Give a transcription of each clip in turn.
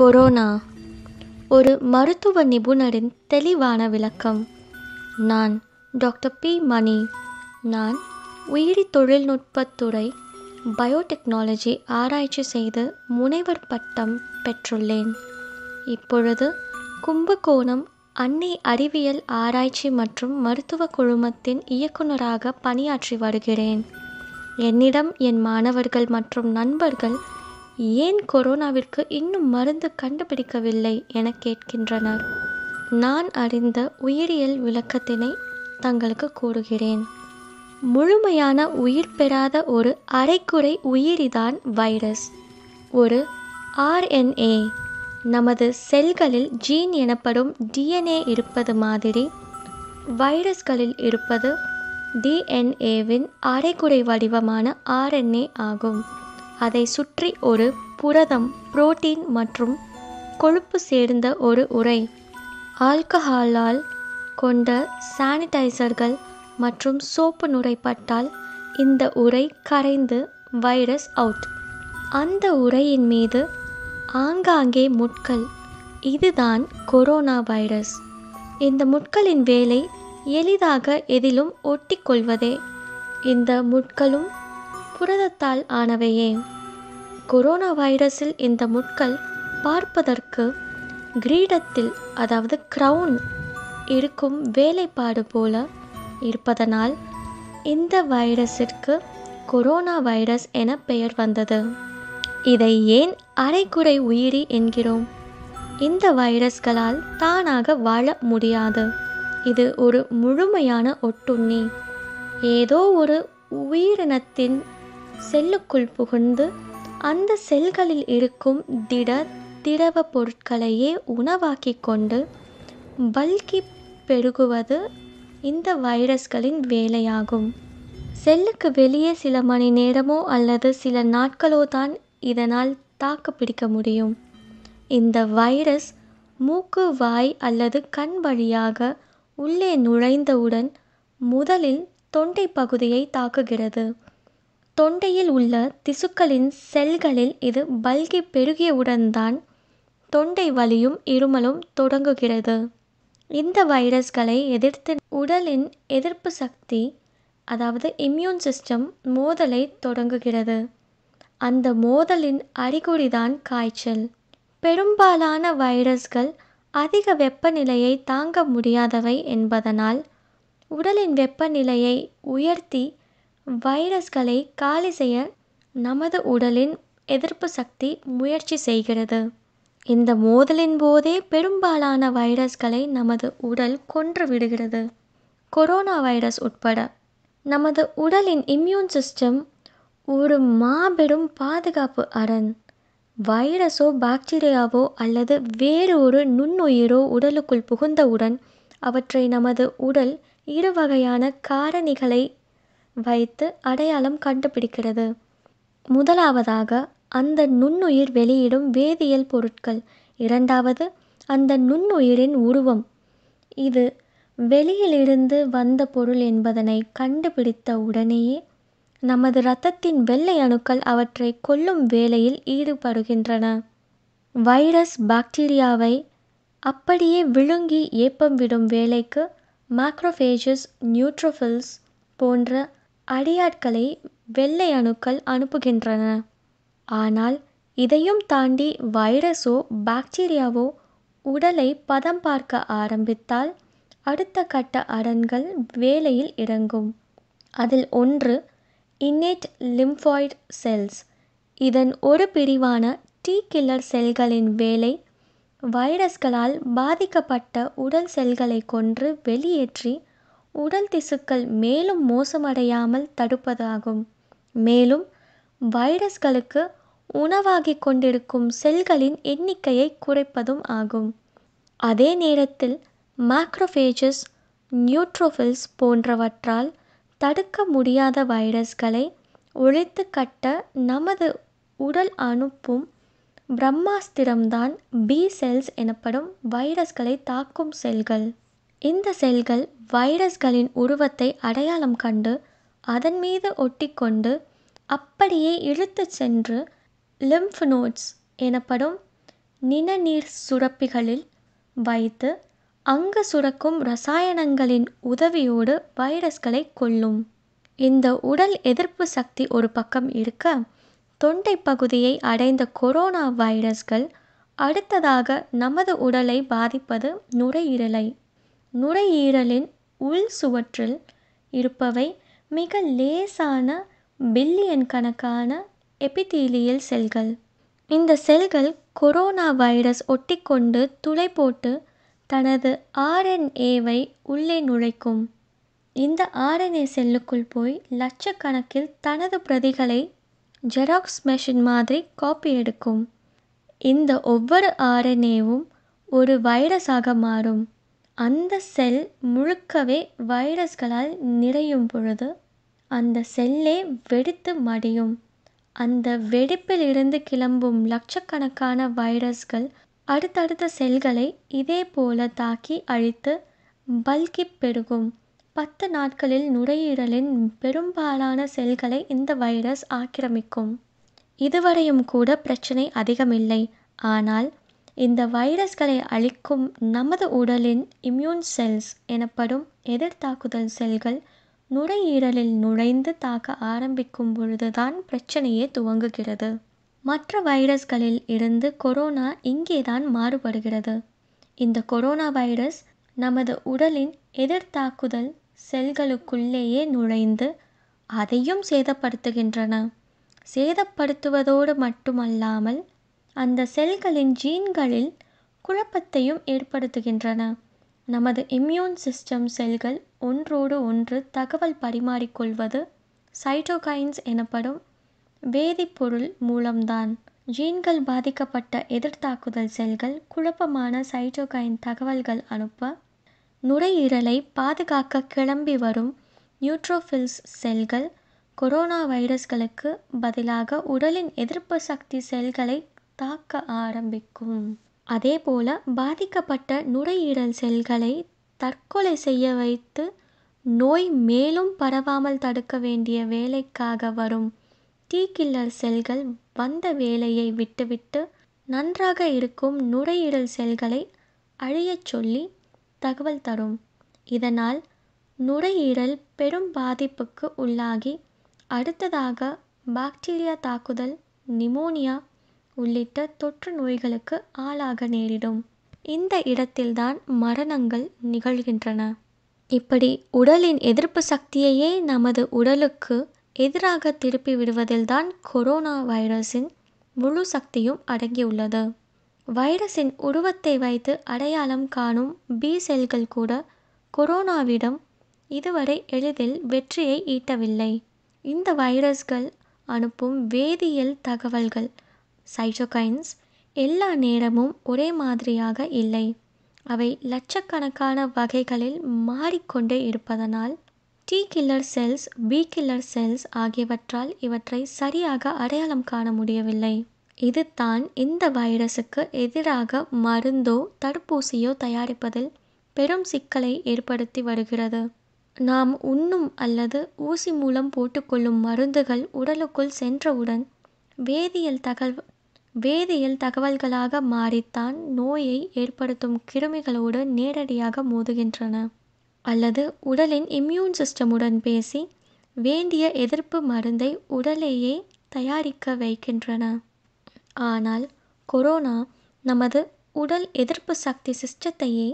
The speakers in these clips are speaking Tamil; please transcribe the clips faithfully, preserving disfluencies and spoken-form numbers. கொரோனா ஒரு மருத்துவ நிபுணரின் தெளிவான விளக்கம். நான் டாக்டர் பி. மணி. நான் உயிரி தொழில்நுட்பத்துறை பயோடெக்னாலஜி ஆராய்ச்சி செய்து முனைவர் பட்டம் பெற்றுள்ளேன். இப்பொழுது கும்பகோணம் அன்னை அறிவியல் ஆராய்ச்சி மற்றும் மருத்துவ குழுமத்தின் இயக்குநராக பணியாற்றி வருகிறேன். என்னிடம் என் மாணவர்கள் மற்றும் நண்பர்கள் ஏன் கொரோனாவிற்கு இன்னும் மருந்து கண்டுபிடிக்கவில்லை என கேட்கின்றனர். நான் அறிந்த உயிரியல் விளக்கத்தினை தங்களுக்கு கூறுகிறேன். முழுமையான உயிர் பெறாத ஒரு அரைக்குறை உயிரிதான் வைரஸ். ஒரு ஆர்என்ஏ நமது செல்களில் ஜீன் எனப்படும் டிஎன்ஏ இருப்பது மாதிரி வைரஸ்களில் இருப்பது டிஎன்ஏவின் அரைக்குறை வடிவமான ஆர்என்ஏ ஆகும். அதை சுற்றி ஒரு புரதம், புரோட்டீன் மற்றும் கொழுப்பு சேர்ந்த ஒரு உறை, ஆல்கஹாலால் கொண்ட சானிடைசர்கள் மற்றும் சோப்பு நுரைப்பட்டால் இந்த உறை கரைந்து வைரஸ் அவுட். அந்த உறையின் மீது ஆங்காங்கே முட்கள். இதுதான் கொரோனா வைரஸ். இந்த முட்களின் வேலை எளிதாக எதிலும் ஒட்டிக்கொள்வதே. இந்த முட்களும் புரதத்தால் ஆனவையே. கொரோனா வைரஸில் இந்த முட்கள் பார்ப்பதற்கு கிரீடத்தில், அதாவது கிரவுன் இருக்கும் வேலைப்பாடு போல இருப்பதனால் இந்த வைரஸிற்கு கொரோனா வைரஸ் என பெயர் வந்தது. இதை ஏன் அரைக்குறை உயிரி என்கிறோம்? இந்த வைரஸ்களால் தானாக வாழ முடியாது. இது ஒரு முழுமையான ஒட்டுண்ணி. ஏதோ ஒரு உயிரினத்தின் செல்லுக்குள் புகுந்து அந்த செல்களில் இருக்கும் திட திரவ பொருட்களையே உணவாக்கி கொண்டு பல்கி பெருகுவது இந்த வைரஸ்களின் வேலையாகும். செல்லுக்கு வெளியே சில மணி நேரமோ அல்லது சில நாட்களோ தான் இதனால் தாக்குப்பிடிக்க முடியும். இந்த வைரஸ் மூக்கு, வாய் அல்லது கண் வழியாக உள்ளே நுழைந்தவுடன் முதலில் தொண்டை பகுதியை தாக்குகிறது. தொண்டையில் உள்ள திசுக்களின் செல்களில் இது பல்கி பெருகியவுடன் தான் தொண்டை வலியும் இருமலும் தொடங்குகிறது. இந்த வைரஸ்களை எதிர்த்து உடலின் எதிர்ப்பு சக்தி, அதாவது இம்யூன் சிஸ்டம், மோதலை தொடங்குகிறது. அந்த மோதலின் அறிகுறிதான் காய்ச்சல். பெரும்பாலான வைரஸ்கள் அதிக வெப்பநிலையை தாங்க முடியாதவை என்பதனால் உடலின் வெப்பநிலையை உயர்த்தி வைரஸ்களை காலி செய்ய நமது உடலின் எதிர்ப்பு சக்தி முயற்சி செய்கிறது. இந்த மோதலின் போதே பெரும்பாலான வைரஸ்களை நமது உடல் கொன்று விடுகிறது. கொரோனா வைரஸ் உட்பட நமது உடலின் இம்யூன் சிஸ்டம் ஒரு மாபெரும் பாதுகாப்பு அரண். வைரஸோ பாக்டீரியாவோ அல்லது வேறு ஒரு நுண்ணுயிரோ உடலுக்குள் புகுந்தவுடன் அவற்றை நமது உடல் இரு வகையான காரணிகளை வைத்து அடையாளம் கண்டுபிடிக்கிறது. முதலாவதாக அந்த நுண்ணுயிர் வெளியிடும் வேதியியல் பொருட்கள், இரண்டாவது அந்த நுண்ணுயிரின் உருவம். இது வெளியிலிருந்து வந்த பொருள் என்பதனை கண்டுபிடித்த உடனேயே நமது இரத்தத்தின் வெள்ளை அணுக்கள் அவற்றை கொல்லும் வேலையில் ஈடுபடுகின்றன. வைரஸ் பாக்டீரியாவை அப்படியே விழுங்கி ஏப்பம் விடும் வேலைக்கு மேக்ரோஃபேஜஸ், நியூட்ரோஃபில்ஸ் போன்ற அடியாட்களை வெள்ளை அணுக்கள் அனுப்புகின்றன. ஆனால் இதையும் தாண்டி வைரஸோ பாக்டீரியாவோ உடலை பதம் பார்க்க ஆரம்பித்தால் அடுத்த கட்ட அரண்கள் வேலையில் இறங்கும். அதில் ஒன்று இன்னேட் லிம்ஃபாய்டு செல்ஸ். இதன் ஒரு பிரிவான டீ கில்லர் செல்களின் வேலை வைரஸ்களால் பாதிக்கப்பட்ட உடல் செல்களை கொன்று வெளியேற்றி உடல் திசுக்கள் மேலும் மோசமடையாமல் தடுப்பதாகும். மேலும் வைரஸ்களுக்கு உணவாகி கொண்டிருக்கும் செல்களின் எண்ணிக்கையை குறைப்பதும் ஆகும். அதே நேரத்தில் மேக்ரோஃபேஜஸ், நியூட்ரோஃபில்ஸ் போன்றவற்றால் தடுக்க முடியாத வைரஸ்களை ஒழித்து கட்ட நமது உடல் அனுப்பும் பிரம்மாஸ்திரம்தான் பி செல்ஸ் எனப்படும் வைரஸ்களை தாக்கும் செல்கள். இந்த செல்கள் வைரஸ்களின் உருவத்தை அடையாளம் கண்டு அதன் மீது ஒட்டிக்கொண்டு அப்படியே இழுத்து சென்று லிம்ஃப் நோட்ஸ் எனப்படும் நிணநீர் சுரப்பிகளில் வைத்து அங்கு சுரக்கும் ரசாயனங்களின் உதவியோடு வைரஸ்களை கொல்லும். இந்த உடல் எதிர்ப்பு சக்தி ஒரு பக்கம் இருக்க, தொண்டை பகுதியை அடைந்த கொரோனா வைரஸ்கள் அடுத்ததாக நமது உடலை பாதிப்பது நுரையீரலை. நுரையீரலின் உள் சுவற்றில் இருப்பவை மிக லேசான பில்லியன் கணக்கான எபிதீலியல் செல்கள். இந்த செல்கள் கொரோனா வைரஸ் ஒட்டிக்கொண்டு துளை போட்டு தனது ஆர்என்ஏவை உள்ளே நுழைக்கும். இந்த ஆர்என்ஏ செல்லுக்குள் போய் லட்சக்கணக்கில் தனது பிரதிகளை ஜெராக்ஸ் மெஷின் மாதிரி காப்பி எடுக்கும். இந்த ஒவ்வொரு ஆர்என்ஏவும் ஒரு வைரஸாக மாறும். அந்த செல் முழுக்கவே வைரஸ்களால் நிறையும் பொழுது அந்த செல்லே வெடித்து மடியும். அந்த வெடிப்பிலிருந்து கிளம்பும் லட்சக்கணக்கான வைரஸ்கள் அடுத்தடுத்த செல்களை இதே போல தாக்கி அழித்து பல்கி பெருகும். பத்து நாட்களில் நுரையீரலின் பெரும்பாலான செல்களை இந்த வைரஸ் ஆக்கிரமிக்கும். இதுவரையும் கூட பிரச்சனை அதிகமில்லை. ஆனால் இந்த வைரஸ்களை அழிக்கும் நமது உடலின் இம்யூன் செல்ஸ் எனப்படும் எதிர்த்தாக்குதல் செல்கள் நுரையீரலில் நுழைந்து தாக்க ஆரம்பிக்கும் பொழுதுதான் பிரச்சனையே துவங்குகிறது. மற்ற வைரஸ்களில் இருந்து கொரோனா இங்கேதான் மாறுபடுகிறது. இந்த கொரோனா வைரஸ் நமது உடலின் எதிர்த்தாக்குதல் செல்களுக்குள்ளேயே நுழைந்து அதையும் சேதப்படுத்துகின்றன. சேதப்படுத்துவதோடு மட்டுமல்லாமல் அந்த செல்களின் ஜீன்களில் குழப்பத்தையும் ஏற்படுத்துகின்றன. நமது இம்யூன் சிஸ்டம் செல்கள் ஒன்றோடு ஒன்று தகவல் பரிமாறிக்கொள்வது சைட்டோகைன்ஸ் எனப்படும் வேதிப்பொருள் மூலம்தான். ஜீன்கள் பாதிக்கப்பட்ட எதிர்த்தாக்குதல் செல்கள் குழப்பமான சைட்டோகைன் தகவல்கள் அனுப்ப நுரையீரலை பாதுகாக்க கிளம்பி வரும் நியூட்ரோஃபில்ஸ் செல்கள் கொரோனா வைரஸ்களுக்கு பதிலாக உடலின் எதிர்ப்பு சக்தி செல்களை தாக்க ஆரம்பிக்கும். அதே போல பாதிக்கப்பட்ட நுரையீரல் செல்களை தற்கொலை செய்ய வைத்து நோய் மேலும் பரவாமல் தடுக்க வேண்டிய வேலைக்காக வரும் தீக்கில்லர் செல்கள் வந்த வேலையை விட்டுவிட்டு நன்றாக இருக்கும் நுரையீரல் செல்களை அழியச் சொல்லி தகவல் தரும். இதனால் நுரையீரல் பெரும் பாதிப்புக்கு உள்ளாகி அடுத்ததாக பாக்டீரியா தாக்குதல், நிமோனியா உள்ளிட்ட தொற்று நோய்களுக்கு ஆளாக நேரிடும். இந்த இடத்தில்தான் மரணங்கள் நிகழ்கின்றன. இப்படி உடலின் எதிர்ப்பு சக்தியையே நமது உடலுக்கு எதிராக திருப்பி விடுவதில்தான் கொரோனா வைரஸின் முழு சக்தியும் அடங்கியுள்ளது. வைரஸின் உருவத்தை வைத்து அடையாளம் காணும் பி செல்கள் கூட கொரோனாவிடம் இதுவரை எளிதில் வெற்றியை ஈட்டவில்லை. இந்த வைரஸ்கள் அனுப்பும் வேதியியல் தகவல்கள் சைட்டோகைன்ஸ் எல்லா நேரமும் ஒரே மாதிரியாக இல்லை. அவை லட்சக்கணக்கான வகைகளில் மாறிக்கொண்டே இருப்பதனால் T killer cells, B killer cells ஆகியவற்றால் இவற்றை சரியாக அடையாளம் காண முடியவில்லை. இது தான் இந்த வைரஸுக்கு எதிராக மருந்தோ தடுப்பூசியோ தயாரிப்பதில் பெரும் சிக்கலை ஏற்படுத்தி வருகிறது. நாம் உண்ணும் அல்லது ஊசி மூலம் போட்டுக்கொள்ளும் மருந்துகள் உடலுக்குள் சென்றவுடன் வேதியியல் தகவல் வேதியியல் தகவல்களாக மாறித்தான் நோயை ஏற்படுத்தும் கிருமிகளோடு நேரடியாக மோதுகின்றன. அல்லது உடலின் இம்யூன் சிஸ்டமுடன் பேசி வேண்டிய எதிர்ப்பு மருந்தை உடலையே தயாரிக்க வைக்கின்றன. ஆனால் கொரோனா நமது உடல் எதிர்ப்பு சக்தி சிஸ்டத்தையே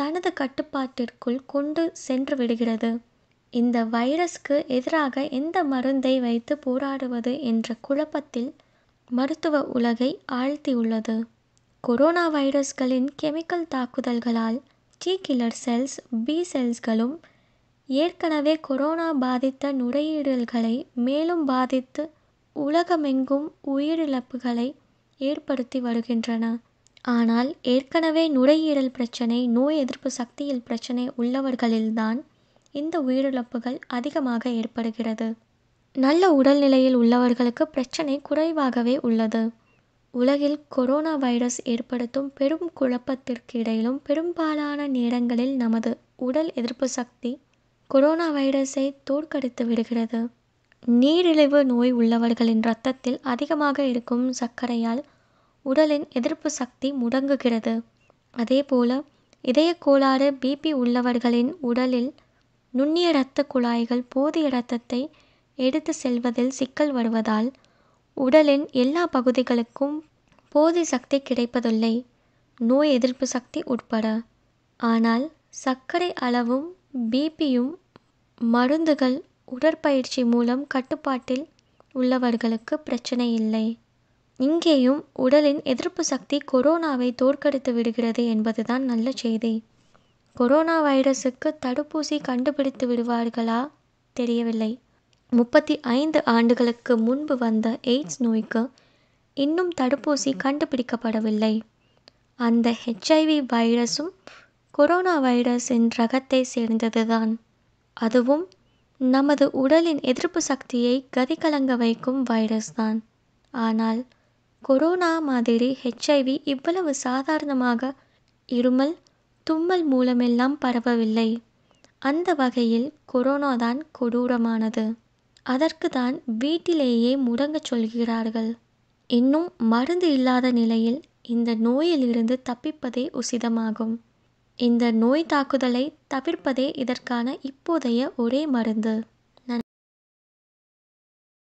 தனது கட்டுப்பாட்டிற்குள் கொண்டு சென்று விடுகிறது. இந்த வைரஸ்க்கு எதிராக எந்த மருந்தை வைத்து போராடுவது என்ற குழப்பத்தில் மருத்துவ உலகை ஆழ்த்தியுள்ளது. கொரோனா வைரஸ்களின் கெமிக்கல் தாக்குதல்களால் டி கில்லர் செல்ஸ், பி செல்ஸ்களும் ஏற்கனவே கொரோனா பாதித்த நுரையீரல்களை மேலும் பாதித்து உலகமெங்கும் உயிரிழப்புகளை ஏற்படுத்தி வருகின்றன. ஆனால் ஏற்கனவே நுரையீரல் பிரச்சனை, நோய் எதிர்ப்பு சக்தியில் பிரச்சனை உள்ளவர்களில்தான் இந்த உயிரிழப்புகள் அதிகமாக ஏற்படுகிறது. நல்ல உடல்நிலையில் உள்ளவர்களுக்கு பிரச்சனை குறைவாகவே உள்ளது. உலகில் கொரோனா வைரஸ் ஏற்படுத்தும் பெரும் குழப்பத்திற்கு இடையிலும் பெரும்பாலான நேரங்களில் நமது உடல் எதிர்ப்பு சக்தி கொரோனா வைரஸை தோற்கடித்து விடுகிறது. நீரிழிவு நோய் உள்ளவர்களின் இரத்தத்தில் அதிகமாக இருக்கும் சர்க்கரையால் உடலின் எதிர்ப்பு சக்தி முடங்குகிறது. அதேபோல இதய கோளாறு பிபி உள்ளவர்களின் உடலில் நுண்ணிய இரத்த குழாய்கள் போதிய இரத்தத்தை எடுத்து செல்வதில் சிக்கல் வருவதால் உடலின் எல்லா பகுதிகளுக்கும் போதிய சக்தி கிடைப்பதில்லை, நோய் எதிர்ப்பு சக்தி உட்பட. ஆனால் சர்க்கரை அளவும் பிபியும் மருந்துகள் உடற்பயிற்சி மூலம் கட்டுப்பாட்டில் உள்ளவர்களுக்கு பிரச்சனை இல்லை. இங்கேயும் உடலின் எதிர்ப்பு சக்தி கொரோனாவை தோற்கடித்து விடுகிறது என்பதுதான் நல்ல செய்தி. கொரோனா வைரஸுக்கு தடுப்பூசி கண்டுபிடித்து விடுவார்களா தெரியவில்லை. முப்பத்தி ஐந்து ஆண்டுகளுக்கு முன்பு வந்த எய்ட்ஸ் நோய்க்கு இன்னும் தடுப்பூசி கண்டுபிடிக்கப்படவில்லை. அந்த ஹெச்ஐவி வைரஸும் கொரோனா வைரஸின் ரகத்தை சேர்ந்ததுதான். அதுவும் நமது உடலின் எதிர்ப்பு சக்தியை கதிகலங்க வைக்கும் வைரஸ் தான். ஆனால் கொரோனா மாதிரி ஹெச்ஐவி இவ்வளவு சாதாரணமாக இருமல் தும்மல் மூலமெல்லாம் பரவவில்லை. அந்த வகையில் கொரோனா தான் கொடூரமானது. அதற்கு தான் வீட்டிலேயே முடங்க சொல்கிறார்கள். இன்னும் மருந்து இல்லாத நிலையில் இந்த நோயிலிருந்து தப்பிப்பதே உசிதமாகும். இந்த நோய் தாக்குதலை தவிர்ப்பதே இதற்கான இப்போதைய ஒரே மருந்து.